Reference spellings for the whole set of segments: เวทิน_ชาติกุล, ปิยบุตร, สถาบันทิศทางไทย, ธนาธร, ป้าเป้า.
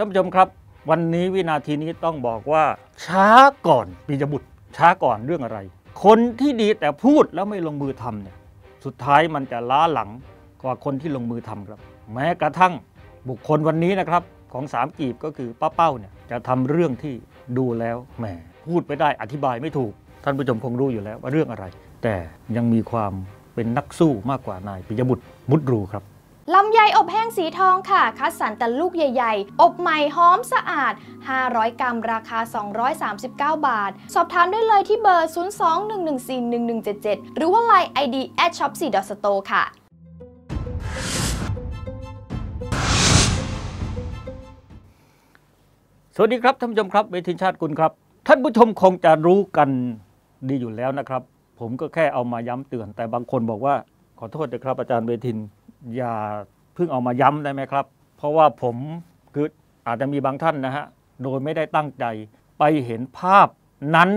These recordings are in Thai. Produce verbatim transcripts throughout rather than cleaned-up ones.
ท่านผู้ชมครับวันนี้วินาทีนี้ต้องบอกว่าช้าก่อนปิยบุตรช้าก่อนเรื่องอะไรคนที่ดีแต่พูดแล้วไม่ลงมือทำเนี่ยสุดท้ายมันจะล้าหลังกว่าคนที่ลงมือทำครับแม้กระทั่งบุคคลวันนี้นะครับของสามกีบก็คือป้าเป้าเนี่ยจะทำเรื่องที่ดูแล้วแหมพูดไม่ได้อธิบายไม่ถูกท่านผู้ชมคงรู้อยู่แล้วว่าเรื่องอะไรแต่ยังมีความเป็นนักสู้มากกว่านายปิยบุตรมุดรูครับลำไยอบแห้งสีทองค่ะคัดสรรแต่ลูกใหญ่ๆอบใหม่หอมสะอาดห้าร้อยกรัมราคาสองร้อยสามสิบเก้าบาทสอบถามได้เลยที่เบอร์ศูนย์ สอง หนึ่ง หนึ่ง สี่ หนึ่ง หนึ่ง เจ็ด เจ็ดหรือว่า ไลน์ ไอ ดี แอท ช็อป สี่ ดอท สโตร์ ค่ะสวัสดีครับท่านผู้ชมครับเวทีชาติคุณครับท่านผู้ชมคงจะรู้กันดีอยู่แล้วนะครับผมก็แค่เอามาย้ำเตือนแต่บางคนบอกว่าขอโทษนะครับอาจารย์เวทินอย่าเพิ่งเอามาย้ำได้ไหมครับเพราะว่าผมคืออาจจะมีบางท่านนะฮะโดยไม่ได้ตั้งใจไปเห็นภาพนั้น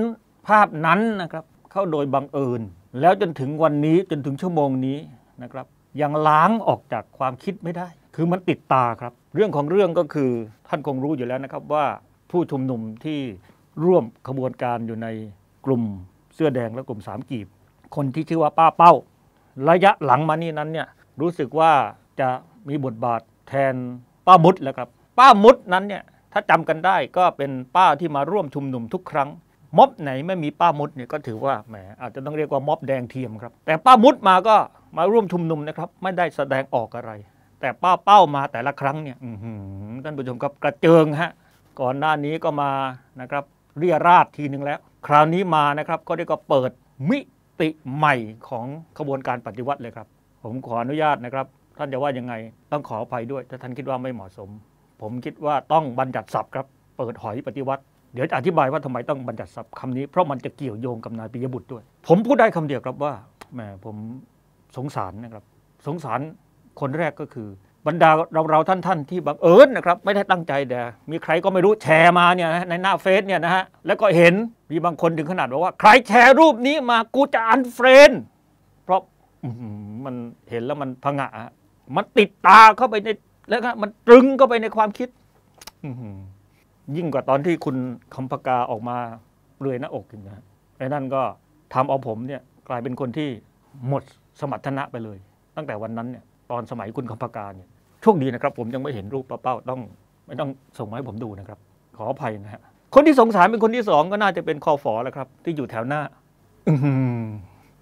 ภาพนั้นนะครับเข้าโดยบังเอิญแล้วจนถึงวันนี้จนถึงชั่วโมงนี้นะครับยังล้างออกจากความคิดไม่ได้คือมันติดตาครับเรื่องของเรื่องก็คือท่านคงรู้อยู่แล้วนะครับว่าผู้ชุมนุมที่ร่วมขบวนการอยู่ในกลุ่มเสื้อแดงและกลุ่มสามกีบคนที่ชื่อว่าป้าเป้าระยะหลังมานี้นั้นเนี่ยรู้สึกว่าจะมีบทบาทแทนป้ามุดแล้วครับป้ามุดนั้นเนี่ยถ้าจำกันได้ก็เป็นป้าที่มาร่วมชุมนุมทุกครั้งม็อบไหนไม่มีป้ามุดเนี่ยก็ถือว่าแหมอาจจะต้องเรียกว่าม็อบแดงเทียมครับแต่ป้ามุดมาก็มาร่วมชุมนุมนะครับไม่ได้แสดงออกอะไรแต่ป้าเป้ามาแต่ละครั้งเนี่ยท่านผู้ชมครับกระเจิงฮะก่อนหน้านี้ก็มานะครับเรียราษฎร์ทีนึงแล้วคราวนี้มานะครับก็ได้ก็เปิดมิติใหม่ของขบวนการปฏิวัติเลยครับผมขออนุญาตนะครับท่านจะว่ายังไงต้องขออภัยด้วยถ้าท่านคิดว่าไม่เหมาะสมผมคิดว่าต้องบัญญัติศัพท์ครับเปิดหอยปฏิวัติเดี๋ยวจะอธิบายว่าทำไมต้องบัญญัติศัพท์คำนี้เพราะมันจะเกี่ยวโยงกับนายปิยบุตรด้วยผมพูดได้คำเดียวครับว่าแหมผมสงสารนะครับสงสารคนแรกก็คือบรรดาเราๆท่านๆที่บังเอิญนะครับไม่ได้ตั้งใจแต่มีใครก็ไม่รู้แชร์มาเนี่ยในหน้าเฟซเนี่ยนะฮะแล้วก็เห็นมีบางคนถึงขนาดบอกว่าใครแชร์รูปนี้มากูจะอันเฟรนเพราะมันเห็นแล้วมันผงะมันติดตาเข้าไปในแล้วก็มันตรึงเข้าไปในความคิดยิ่งกว่าตอนที่คุณคำปากาออกมาเปลือยหน้าอกอย่างนี้ไอ้นั่นก็ทำเอาผมเนี่ยกลายเป็นคนที่หมดสมรรถนะไปเลยตั้งแต่วันนั้นเนี่ยตอนสมัยคุณคำปากาเนี่ยโชคดีนะครับผมยังไม่เห็นรูปป้าเป้าต้องไม่ต้องส่งมาให้ผมดูนะครับขออภัยนะฮะคนที่สงสารเป็นคนที่สองก็น่าจะเป็นคอฝอแล้วครับที่อยู่แถวหน้า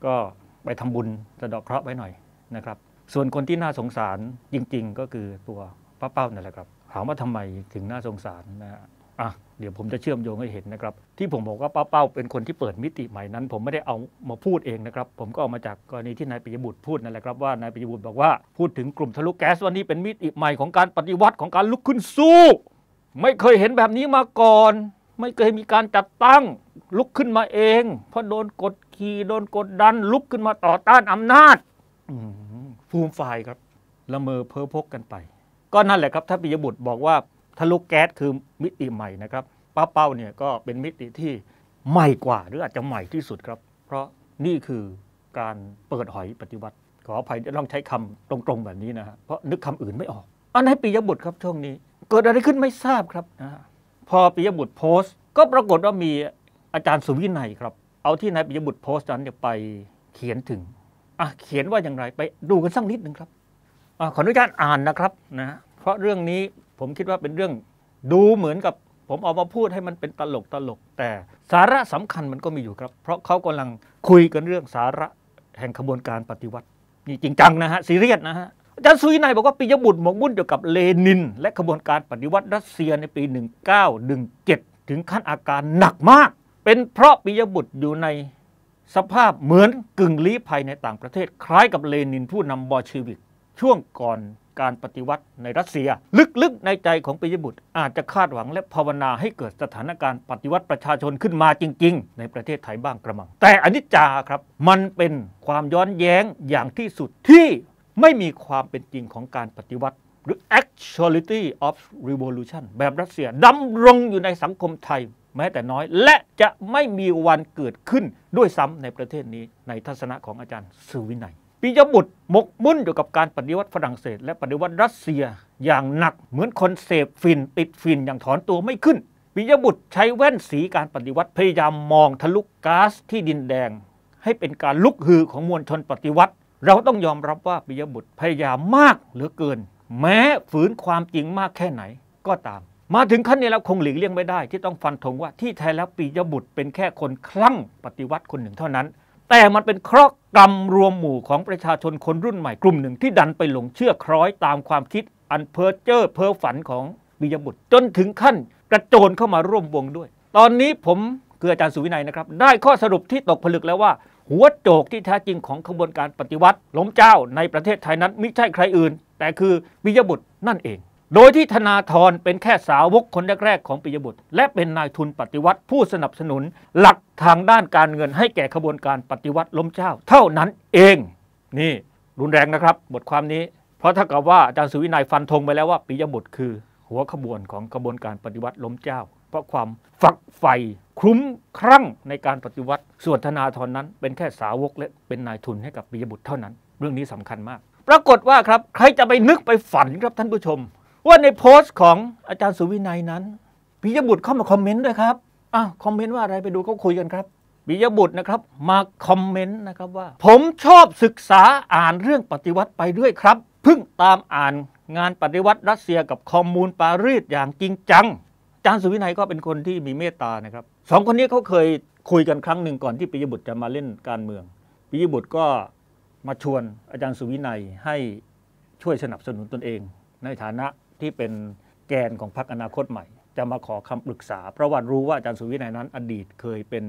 ก็ไปทำบุญสะเดาะเคราะห์ไปหน่อยนะครับส่วนคนที่น่าสงสารจริงๆก็คือตัวป้าเป้านั่นแหละครับถามว่าทำไมถึงน่าสงสารนะฮะอ่ะเดี๋ยวผมจะเชื่อมโยงให้เห็นนะครับที่ผมบอกว่าป้าเป้าเป็นคนที่เปิดมิติใหม่นั้นผมไม่ได้เอามาพูดเองนะครับผมก็เอามาจากกรณีที่นายปิยบุตรพูดนั่นแหละครับว่านายปิยบุตรบอกว่าพูดถึงกลุ่มทะลุแก๊สวันนี้เป็นมิติใหม่ของการปฏิวัติของการลุกขึ้นสู้ไม่เคยเห็นแบบนี้มาก่อนไม่เคยมีการจัดตั้งลุกขึ้นมาเองเพราะโดนกดขี่โดนกดดันลุกขึ้นมาต่อต้านอำนาจฟูมฝ่ายครับละเมอเพ้อพกกันไปก็นั่นแหละครับถ้าปิยบุตรบอกว่าทะลุแก๊สคือมิติใหม่นะครับป้าเป้าเนี่ยก็เป็นมิติที่ใหม่กว่าหรืออาจจะใหม่ที่สุดครับเพราะนี่คือการเปิดหอยปฏิวัติขออภัยต้องใช้คำตรงๆแบบนี้นะฮะเพราะนึกคำอื่นไม่ออกอันให้ปิยบุตรครับช่วงนี้เกิดอะไรขึ้นไม่ทราบครับนะพอปิยบุตรโพสต์ก็ปรากฏว่ามีอาจารย์สุวินัยครับเอาที่นายปิยบุตรโพสต์นั้นเนี่ยไปเขียนถึงอ่ะเขียนว่าอย่างไรไปดูกันสักนิดหนึ่งครับอ่ะขออนุญาตอ่านนะครับนะเพราะเรื่องนี้ผมคิดว่าเป็นเรื่องดูเหมือนกับผมเอามาพูดให้มันเป็นตลกตลกแต่สาระสำคัญมันก็มีอยู่ครับเพราะเขากำลังคุยกันเรื่องสาระแห่งขบวนการปฏิวัตินี่จริงจังนะฮะซีเรียสนะฮะอาจารย์สุวินัยบอกว่าปิยบุตรหมกมุ่นเกี่ยวกับเลนินและขบวนการปฏิวัติรัสเซียในปีหนึ่งเก้าหนึ่งเจ็ดถึงขั้นอาการหนักมากเป็นเพราะปิยบุตรอยู่ในสภาพเหมือนกึ่งลี้ภัยในต่างประเทศคล้ายกับเลนินผู้นำบอลชีวิกช่วงก่อนการปฏิวัติในรัสเซียลึกๆในใจของปิยบุตรอาจจะคาดหวังและภาวนาให้เกิดสถานการณ์ปฏิวัติประชาชนขึ้นมาจริงๆในประเทศไทยบ้างกระมังแต่อนิจจาครับมันเป็นความย้อนแย้งอย่างที่สุดที่ไม่มีความเป็นจริงของการปฏิวัติหรือ actuality of revolution แบบรัสเซียดำรงอยู่ในสังคมไทยแม้แต่น้อยและจะไม่มีวันเกิดขึ้นด้วยซ้ำในประเทศนี้ในทัศนะของอาจารย์สุวินัยปิยบุตรหมกมุ่นอยู่กับการปฏิวัติฝรั่งเศสและปฏิวัติรัสเซีย อย่างหนักเหมือนคนเสพฝิ่นติดฝิ่นอย่างถอนตัวไม่ขึ้นปิยบุตรใช้แว่นสีการปฏิวัติพยายามมองทะลุ ก, ก๊าซที่ดินแดงให้เป็นการลุกฮือของมวลชนปฏิวัติเราต้องยอมรับว่าปิยบุตรพยายามมากเหลือเกินแม้ฝืนความจริงมากแค่ไหนก็ตามมาถึงขั้นนี้แล้วคงหลีกเลี่ยงไม่ได้ที่ต้องฟันธงว่าที่แท้แล้วปิยบุตรเป็นแค่คนคลั่งปฏิวัติคนหนึ่งเท่านั้นแต่มันเป็นเคราะห์กรรมรวมหมู่ของประชาชนคนรุ่นใหม่กลุ่มหนึ่งที่ดันไปหลงเชื่อคล้อยตามความคิดอันเพ้อเจ้อเพ้อฝันของปิยบุตรจนถึงขั้นกระโจนเข้ามาร่วมวงด้วยตอนนี้ผมคืออาจารย์สุวินัยนะครับได้ข้อสรุปที่ตกผลึกแล้วว่าหัวโจกที่แท้จริงของขบวนการปฏิวัติล้มเจ้าในประเทศไทยนั้นไม่ใช่ใครอื่นแต่คือปิยบุตรนั่นเองโดยที่ธนาธรเป็นแค่สาวกคนแรกๆของปิยบุตรและเป็นนายทุนปฏิวัติผู้สนับสนุนหลักทางด้านการเงินให้แก่ขบวนการปฏิวัติล้มเจ้าเท่านั้นเองนี่รุนแรงนะครับบทความนี้เพราะถ้ากับว่าอาจารย์สุวินัยฟันธงไปแล้วว่าปิยบุตรคือหัวขบวนของขบวนการปฏิวัติล้มเจ้าเพราะความฝักใฝ่คลุ้มคลั่งในการปฏิวัติส่วนธนาธรนั้นเป็นแค่สาวกและเป็นนายทุนให้กับปิยบุตรเท่านั้นเรื่องนี้สำคัญมากปรากฏว่าครับใครจะไปนึกไปฝันครับท่านผู้ชมว่าในโพสต์ของอาจารย์สุวินัยนั้นปิยบุตรเข้ามาคอมเมนต์ด้วยครับอ้าวคอมเมนต์ว่าอะไรไปดูเขาคุยกันครับปิยบุตรนะครับมาคอมเมนต์นะครับว่าผมชอบศึกษาอ่านเรื่องปฏิวัติไปด้วยครับเพิ่งตามอ่านงานปฏิวัติรัสเซียกับคอมมูนปารีสอย่างจริงจังอาจารย์สุวินัยก็เป็นคนที่มีเมตตานะครับสองคนนี้เขาเคยคุยกันครั้งหนึ่งก่อนที่ปิยบุตรจะมาเล่นการเมืองปิยบุตรก็มาชวนอาจารย์สุวินัยให้ช่วยสนับสนุนตนเองในฐานะที่เป็นแกนของพรรคอนาคตใหม่จะมาขอคำปรึกษาเพราะว่ารู้ว่าอาจารย์สุวินัยนั้นอดีตเคยเป็น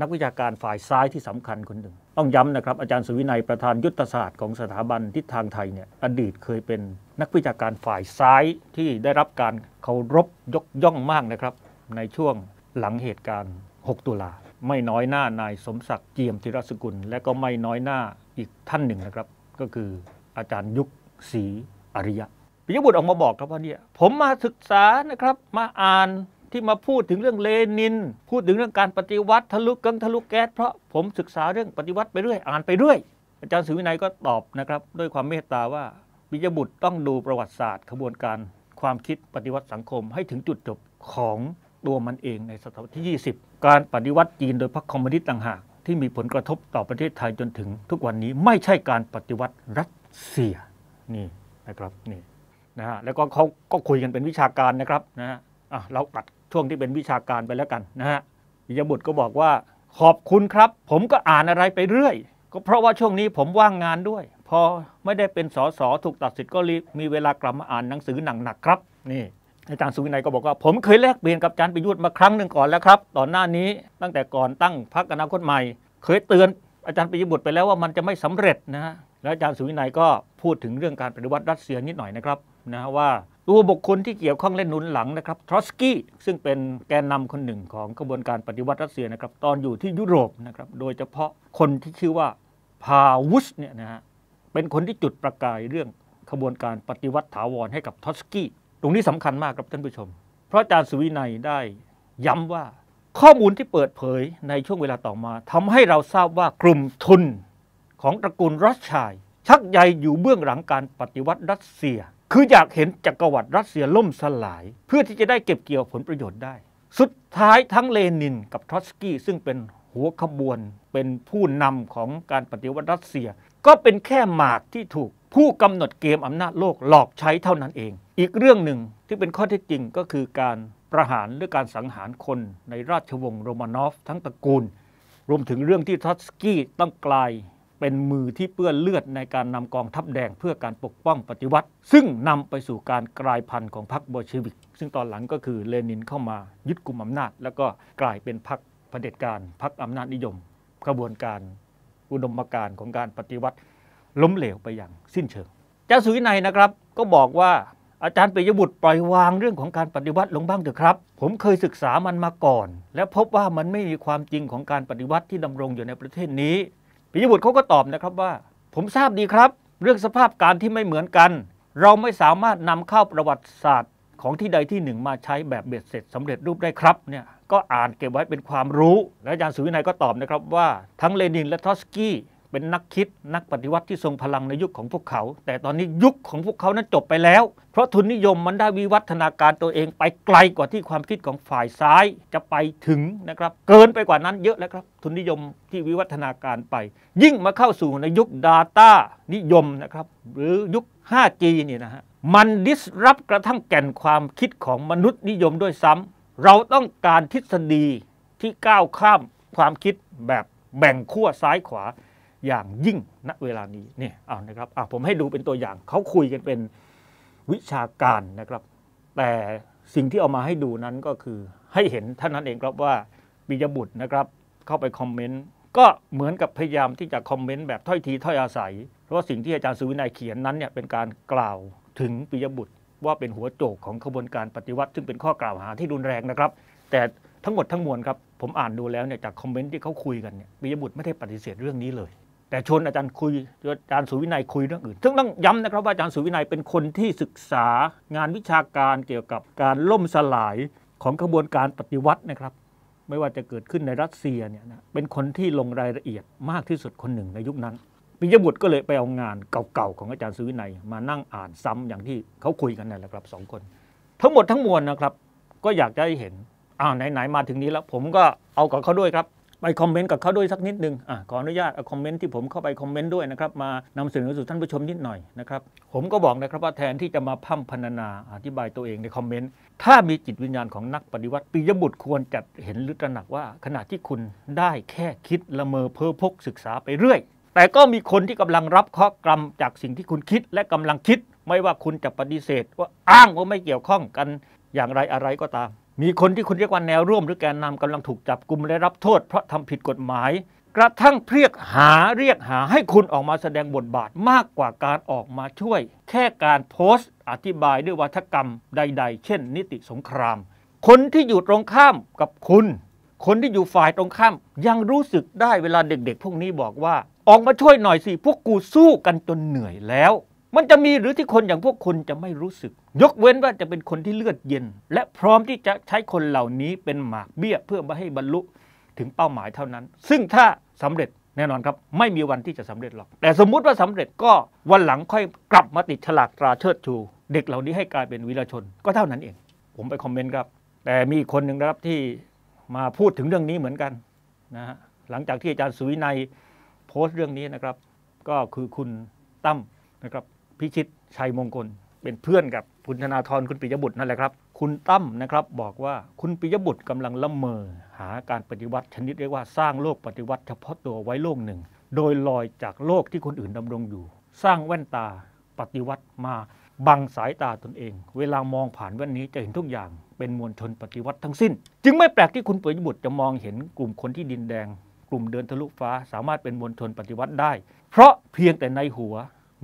นักวิชาการฝ่ายซ้ายที่สำคัญคนหนึ่งต้องย้ำนะครับอาจารย์สุวินัยประธานยุทธศาสตร์ของสถาบันทิศทางไทยเนี่ยอดีตเคยเป็นนักวิชาการฝ่ายซ้ายที่ได้รับการเคารพยกย่องมากนะครับในช่วงหลังเหตุการณ์หกตุลาไม่น้อยหน้านายสมศักดิ์เจียมธีรสกุลและก็ไม่น้อยหน้าอีกท่านหนึ่งนะครับก็คืออาจารย์ยุคศรีอริยะปิยบุตรออกมาบอกครับว่าเนี่ยผมมาศึกษานะครับมาอ่านที่มาพูดถึงเรื่องเลนินพูดถึงเรื่องการปฏิวัติทะลุกังทะลุแก๊สเพราะผมศึกษาเรื่องปฏิวัติไปเรื่อยอ่านไปเรื่อยอาจารย์สุวินัยก็ตอบนะครับด้วยความเมตตาว่าปิยบุตรต้องดูประวัติศาสตร์ขบวนการความคิดปฏิวัติสังคมให้ถึงจุดจบของตัวมันเองในศตวรรษที่ยี่สิบการปฏิวัติจีนโดยพรรคคอมมิวนิสต์ต่างหากที่มีผลกระทบต่อประเทศไทยจนถึงทุกวันนี้ไม่ใช่การปฏิวัติรัสเซียนี่นะครับนี่นะฮะแล้วก็เขาก็คุยกันเป็นวิชาการนะครับนะฮะอ่ะเราตัดช่วงที่เป็นวิชาการไปแล้วกันนะฮะปิยบุตรก็บอกว่าขอบคุณครับผมก็อ่านอะไรไปเรื่อยก็เพราะว่าช่วงนี้ผมว่างงานด้วยพอไม่ได้เป็นสสถูกตัดสิทธิ์ก็มีเวลากลับมาอ่านหนังสือหนักๆครับนี่อาจารย์สุวินัยก็บอกว่าผมเคยแลกเปลี่ยนกับอาจารย์ปิยบุตรมาครั้งหนึ่งก่อนแล้วครับตอนหน้านี้ตั้งแต่ก่อนตั้งพรรคอนาคตใหม่เคยเตือนอาจารย์ปิยบุตรไปแล้วว่ามันจะไม่สำเร็จนะฮะและอาจารย์สุวินัยก็พูดถึงเรื่องการปฏิวัติรัสเซียนิดหน่อยนะครับนะว่าตัวบุคคลที่เกี่ยวข้องและหนุนหลังนะครับทรอตสกี้ซึ่งเป็นแกนนำคนหนึ่งของกระบวนการปฏิวัติรัสเซียนะครับตอนอยู่ที่ยุโรปนะครับโดยเฉพาะคนที่ชื่อว่าพาวุชเนี่ยนะฮะเป็นคนที่จุดประกายเรื่องขบวนการปฏิวัติถาวรให้กับทรอตสกี้ตรงนี้สำคัญมากครับท่านผู้ชมเพราะอาจารย์สุวินัยได้ย้ำว่าข้อมูลที่เปิดเผยในช่วงเวลาต่อมาทำให้เราทราบว่ากลุ่มทุนของตระกูลรัชชัยชักใยอยู่เบื้องหลังการปฏิวัติรัสเซียคืออยากเห็นจักรวรรดิรัสเซียล่มสลายเพื่อที่จะได้เก็บเกี่ยวผลประโยชน์ได้สุดท้ายทั้งเลนินกับทรอตสกี้ซึ่งเป็นหัวขบวนเป็นผู้นำของการปฏิวัติรัสเซียก็เป็นแค่หมากที่ถูกผู้กำหนดเกมอำนาจโลกหลอกใช้เท่านั้นเองอีกเรื่องหนึ่งที่เป็นข้อเท็จจริงก็คือการประหารหรือการสังหารคนในราชวงศ์โรมานอฟทั้งตระกูลรวมถึงเรื่องที่ทรอตสกี้ต้องกลายเป็นมือที่เปื้อนเลือดในการนำกองทัพแดงเพื่อการปกป้องปฏิวัติซึ่งนำไปสู่การกลายพันธุ์ของพรรคโบลเชวิกซึ่งตอนหลังก็คือเลนินเข้ามายึดกุมอำนาจแล้วก็กลายเป็นพรรคเผด็จการพรรคอำนาจนิยมกระบวนการอุดมการณ์ของการปฏิวัติล้มเหลวไปอย่างสิ้นเชิงอาจารย์สุวินัยนะครับก็บอกว่าอาจารย์ปิยบุตรปล่อยวางเรื่องของการปฏิวัติลงบ้างเถอะครับผมเคยศึกษามันมาก่อนและพบว่ามันไม่มีความจริงของการปฏิวัติที่ดำรงอยู่ในประเทศนี้ปิยบุตรเขาก็ตอบนะครับว่าผมทราบดีครับเรื่องสภาพการที่ไม่เหมือนกันเราไม่สามารถนำเข้าประวัติศาสตร์ของที่ใดที่หนึ่งมาใช้แบบเบ็ดเสร็จสำเร็จรูปได้ครับเนี่ยก็อ่านเก็บไว้เป็นความรู้และอาจารย์สุวินัยก็ตอบนะครับว่าทั้งเลนินและทรอตสกี้ เป็นนักคิดนักปฏิวัติที่ทรงพลังในยุคของพวกเขาแต่ตอนนี้ยุคของพวกเขานั้นจบไปแล้วเพราะทุนนิยมมันได้วิวัฒนาการตัวเองไปไกลกว่าที่ความคิดของฝ่ายซ้ายจะไปถึงนะครับเกินไปกว่านั้นเยอะแล้วครับทุนนิยมที่วิวัฒนาการไปยิ่งมาเข้าสู่ในยุค Data นิยมนะครับหรือยุค ห้าจี นี่นะฮะมันดิสรัปกระทั่งแก่นความคิดของมนุษย์นิยมด้วยซ้ำเราต้องการทฤษฎีที่ก้าวข้ามความคิดแบบแบ่งขั้วซ้ายขวาอย่างยิ่งณเวลานี้เนี่ยเอานะครับอ่ะผมให้ดูเป็นตัวอย่างเขาคุยกันเป็นวิชาการนะครับแต่สิ่งที่เอามาให้ดูนั้นก็คือให้เห็นเท่านั้นเองครับว่าปิยบุตรนะครับเข้าไปคอมเมนต์ก็เหมือนกับพยายามที่จะคอมเมนต์แบบถ้อยทีถ้อยอาศัยเพราะสิ่งที่อาจารย์สุวินัยเขียนนั้นเนี่ยเป็นการกล่าวถึงปิยบุตรว่าเป็นหัวโจกของขบวนการปฏิวัติซึ่งเป็นข้อกล่าวหาที่รุนแรงนะครับแต่ทั้งหมดทั้งมวลครับผมอ่านดูแล้วเนี่ยจากคอมเมนต์ที่เขาคุยกันเนี่ยปิยบุตรไม่ได้ปฏิเสธเรื่องนี้เลยแต่ชวนอาจารย์คุยอาจารย์สุวินัยคุยเรื่องอื่นซึ่งต้องย้ำนะครับว่าอาจารย์สุวินัยเป็นคนที่ศึกษางานวิชาการเกี่ยวกับการล่มสลายของขบวนการปฏิวัตินะครับไม่ว่าจะเกิดขึ้นในรัสเซียเนี่ยนะเป็นคนที่ลงรายละเอียดมากที่สุดคนหนึ่งในยุคนั้นปิยบุตรก็เลยไปเอางานเก่าๆของอาจารย์สุวินัยมานั่งอ่านซ้ำอย่างที่เขาคุยกันนั่นแหละครับสองคนทั้งหมดทั้งมวลนะครับก็อยากจะให้เห็นอ้าวไหนๆมาถึงนี้แล้วผมก็เอากับเขาด้วยครับไปคอมเมนต์กับเขาด้วยสักนิดนึงอ่ะขออนุญาตเอาคอมเมนต์ที่ผมเข้าไปคอมเมนต์ด้วยนะครับมานำเสนอสู่ท่านผู้ชมนิดหน่อยนะครับผมก็บอกนะครับว่าแทนที่จะมาพร่ำพรรณนาอธิบายตัวเองในคอมเมนต์ถ้ามีจิตวิญญาณของนักปฏิวัติปิยบุตรควรจะเห็นหรือตระหนักว่าขณะที่คุณได้แค่คิดละเมอเพ้อพกศึกษาไปเรื่อยแต่ก็มีคนที่กำลังรับเคราะห์กรรมจากสิ่งที่คุณคิดและกำลังคิดไม่ว่าคุณจะปฏิเสธว่าอ้างว่าไม่เกี่ยวข้องกันอย่างไรอะไรก็ตามมีคนที่คุณเรียกว่าแนวร่วมหรือแกนนำกำลังถูกจับกุมและรับโทษเพราะทำผิดกฎหมายกระทั่งเรียกหาเรียกหาให้คุณออกมาแสดงบทบาทมากกว่าการออกมาช่วยแค่การโพสต์อธิบายด้วยวาทกรรมใดๆเช่นนิติสงครามคนที่อยู่ตรงข้ามกับคุณคนที่อยู่ฝ่ายตรงข้ามยังรู้สึกได้เวลาเด็กๆพวกนี้บอกว่าออกมาช่วยหน่อยสิพวกกูสู้กันจนเหนื่อยแล้วมันจะมีหรือที่คนอย่างพวกคุณจะไม่รู้สึกยกเว้นว่าจะเป็นคนที่เลือดเย็นและพร้อมที่จะใช้คนเหล่านี้เป็นหมากเบี้ยเพื่อมาให้บรรลุถึงเป้าหมายเท่านั้นซึ่งถ้าสำเร็จแน่นอนครับไม่มีวันที่จะสำเร็จหรอกแต่สมมุติว่าสำเร็จก็วันหลังค่อยกลับมาติดฉลากตราเชิดชูเด็กเหล่านี้ให้กลายเป็นวีรชนก็เท่านั้นเองผมไปคอมเมนต์ครับแต่มีคนหนึ่งนะครับที่มาพูดถึงเรื่องนี้เหมือนกันนะฮะหลังจากที่อาจารย์สุวินัยโพสต์เรื่องนี้นะครับก็คือคุณตั้มนะครับพิชิตชัยมงคลเป็นเพื่อนกับคุณธนาธรคุณปิยบุตรนั่นแหละครับคุณตั้มนะครับบอกว่าคุณปิยบุตรกำลังละเมอหาการปฏิวัติชนิดเรียกว่าสร้างโลกปฏิวัติเฉพาะตัวไว้โลกหนึ่งโดยลอยจากโลกที่คนอื่นดำรงอยู่สร้างแว่นตาปฏิวัติมาบังสายตาตนเองเวลามองผ่านแว่นนี้จะเห็นทุกอย่างเป็นมวลชนปฏิวัติทั้งสิ้นจึงไม่แปลกที่คุณปิยบุตรจะมองเห็นกลุ่มคนที่ดินแดงกลุ่มเดินทะลุฟ้าสามารถเป็นมวลชนปฏิวัติได้เพราะเพียงแต่ในหัว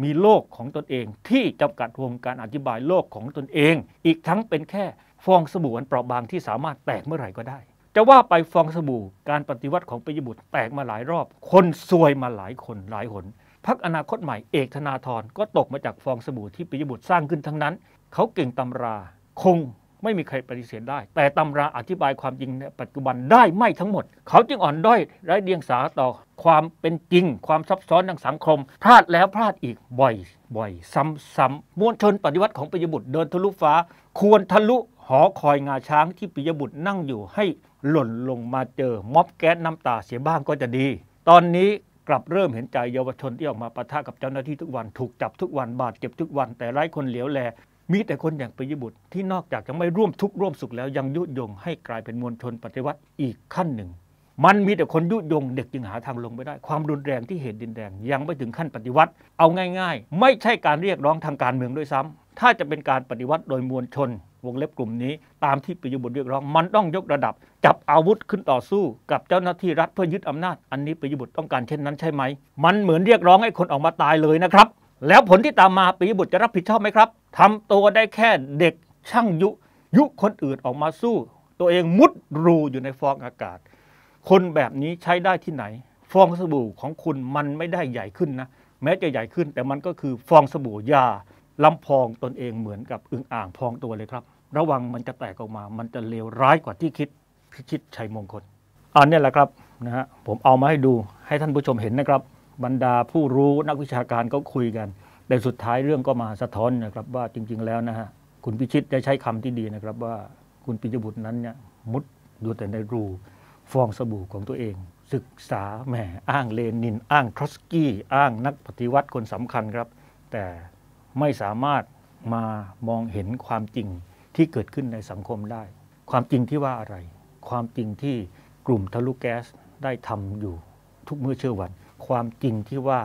มีโลกของตนเองที่จำกัดวงการอธิบายโลกของตนเองอีกทั้งเป็นแค่ฟองสบู่อันเปราะบางที่สามารถแตกเมื่อไหร่ก็ได้จะว่าไปฟองสบู่การปฏิวัติของปิยบุตรแตกมาหลายรอบคนซวยมาหลายคนหลายหนพรรคอนาคตใหม่เอกธนาธรก็ตกมาจากฟองสบู่ที่ปิยบุตรสร้างขึ้นทั้งนั้นเขาเก่งตำราคงไม่มีใครปฏิเสธได้แต่ตำราอธิบายความจริงในปัจจุบันได้ไม่ทั้งหมดเขาจึงอ่อนด้อยไร้เดียงสาต่อความเป็นจริงความซับซ้อนทางสังคมพลาดแล้วพลาดอีกบ่อยบ่อยซ้ำๆมวลชนปฏิวัติของปิยบุตรเดินทะลุฟ้าควรทะลุหอคอยงาช้างที่ปิยบุตรนั่งอยู่ให้หล่นลงมาเจอม็อบแก๊สน้ำตาเสียบ้างก็จะดีตอนนี้กลับเริ่มเห็นใจเยาวชนที่ออกมาปะทะกับเจ้าหน้าที่ทุกวันถูกจับทุกวันบาดเจ็บทุกวันแต่ไร้คนเหลียวแลมีแต่คนอย่างปิยบุตรที่นอกจากจะไม่ร่วมทุกข์ร่วมสุขแล้วยังยุยงให้กลายเป็นมวลชนปฏิวัติอีกขั้นหนึ่งมันมีแต่คนยุยงเด็กจึงหาทางลงไม่ได้ความรุนแรงที่เหตุดินแดงยังไม่ถึงขั้นปฏิวัติเอาง่ายๆไม่ใช่การเรียกร้องทางการเมืองด้วยซ้ำถ้าจะเป็นการปฏิวัติโดยมวลชนวงเล็บกลุ่มนี้ตามที่ปิยบุตรเรียกร้องมันต้องยกระดับจับอาวุธขึ้นต่อสู้กับเจ้าหน้าที่รัฐเพื่อยึดอำนาจอันนี้ปิยบุตรต้องการเช่นนั้นใช่ไหมมันเหมือนเรียกร้องให้คนออกมาตายเลยนะครับแล้วผลที่ตามมาปิยบุตรจะรับผิดชอบไหมครับทำตัวได้แค่เด็กช่างยุยุคนอื่นออกมาสู้ตัวเองมุดรูอยู่ในฟองอากาศคนแบบนี้ใช้ได้ที่ไหนฟองสบู่ของคุณมันไม่ได้ใหญ่ขึ้นนะแม้จะใหญ่ขึ้นแต่มันก็คือฟองสบู่ยาลำพองตนเองเหมือนกับอึ่งอ่างพองตัวเลยครับระวังมันจะแตกออกมามันจะเลวร้ายกว่าที่คิดพิชิตชัยมงคลอันนี้แหละครับนะฮะผมเอามาให้ดูให้ท่านผู้ชมเห็นนะครับ บรรดาผู้รู้นักวิชาการก็คุยกันแต่สุดท้ายเรื่องก็มาสะท้อนนะครับว่าจริงๆแล้วนะฮะคุณพิชิตได้ใช้คำที่ดีนะครับว่าคุณปิยบุตรนั้นเนี่ยมุดอยู่แต่ในรูฟองสบู่ของตัวเองศึกษาแหมอ้างเลนินอ้างทรอตสกี้อ้างนักปฏิวัติคนสำคัญครับแต่ไม่สามารถมามองเห็นความจริงที่เกิดขึ้นในสังคมได้ความจริงที่ว่าอะไรความจริงที่กลุ่มทะลุแก๊สได้ทำอยู่ทุกเมื่อเช้าวันความจริงที่ว่า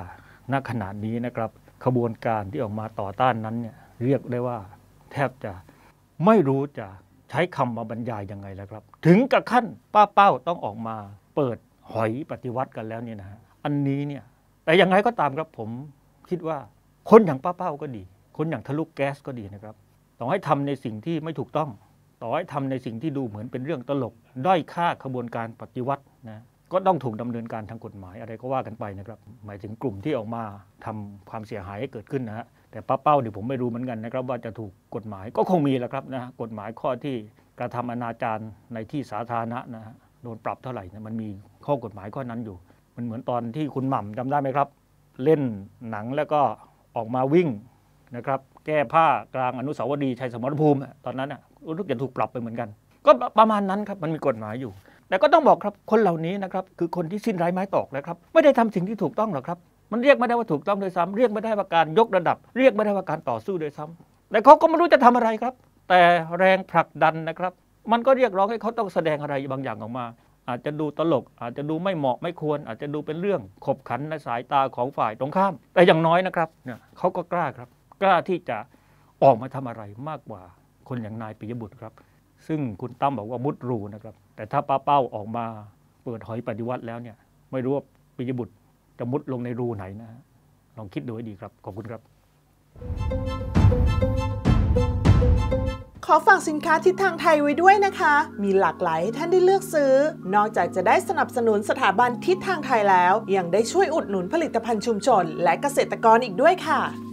ณขณะนี้นะครับขบวนการที่ออกมาต่อต้านนั้นเนี่ยเรียกได้ว่าแทบจะไม่รู้จะใช้คำมาบรรยายยังไงแล้วครับถึงกับขั้นป้าเป้าต้องออกมาเปิดหอยปฏิวัติกันแล้วเนี่ยนะอันนี้เนี่ยแต่ยังไงก็ตามครับผมคิดว่าคนอย่างป้าเป้าก็ดีคนอย่างทะลุแก๊สก็ดีนะครับต่อให้ทำในสิ่งที่ไม่ถูกต้องต่อให้ทำในสิ่งที่ดูเหมือนเป็นเรื่องตลกด้อยค่าขบวนการปฏิวัตินะก็ต้องถูกดำเนินการทางกฎหมายอะไรก็ว่ากันไปนะครับหมายถึงกลุ่มที่ออกมาทำความเสียหายให้เกิดขึ้นนะฮะแต่ป้าเป้าเนี่ยผมไม่รู้เหมือนกันนะครับว่าจะถูกกฎหมายก็คงมีแหละครับนะกฎหมายข้อที่กระทำอนาจารในที่สาธารณะนะฮะโดนปรับเท่าไหร่นะมันมีข้อกฎหมายข้อนั้นอยู่มันเหมือนตอนที่คุณหม่ำจำได้ไหมครับเล่นหนังแล้วก็ออกมาวิ่งนะครับแก้ผ้ากลางอนุสาวรีย์ชัยสมรภูมิตอนนั้นอ่ะรู้สึกจะถูกปรับไปเหมือนกันก็ประมาณนั้นครับมันมีกฎหมายอยู่แต่ก็ต้องบอกครับคนเหล่านี้นะครับคือคนที่สิ้นไร้ไม้ตอกแล้วครับไม่ได้ทำสิ่งที่ถูกต้องหรอกครับมันเรียกไม่ได้ว่าถูกต้องโดยซ้ำเรียกไม่ได้ว่าการยกระดับเรียกไม่ได้ว่าการต่อสู้โดยซ้ำแต่เขาก็ไม่รู้จะทำอะไรครับแต่แรงผลักดันนะครับมันก็เรียกร้องให้เขาต้องแสดงอะไรบางอย่างออกมาอาจจะดูตลกอาจจะดูไม่เหมาะไม่ควรอาจจะดูเป็นเรื่องขบขันในสายตาของฝ่ายตรงข้ามแต่อย่างน้อยนะครับเนี่ยเขาก็กล้าครับกล้าที่จะออกมาทำอะไรมากกว่าคนอย่างนายปิยบุตรครับซึ่งคุณตั้มบอกว่ามุดรูนะครับแต่ถ้าป้าเป้าออกมาเปิดหอยปฏิวัติแล้วเนี่ยไม่รู้ว่าปิยบุตรจะมุดลงในรูไหนนะลองคิดดูให้ดีครับขอบคุณครับขอฝากสินค้าทิศทางไทยไว้ด้วยนะคะมีหลากหลายให้ท่านได้เลือกซื้อนอกจากจะได้สนับสนุนสถาบันทิศทางไทยแล้วยังได้ช่วยอุดหนุนผลิตภัณฑ์ชุมชนและเกษตรกรอีกด้วยค่ะ